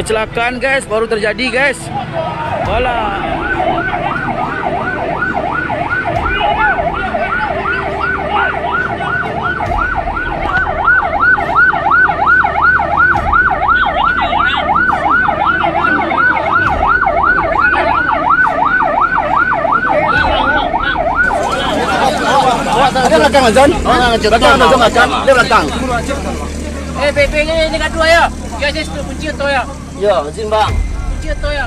Kecelakaan guys, baru terjadi guys. Wala. Dia belakang Azan, belakang Azan akan, dia belakang. PP-nya ini kat dua ya, dia kunci itu ya. Ya, kunci bang. Kunci itu ya.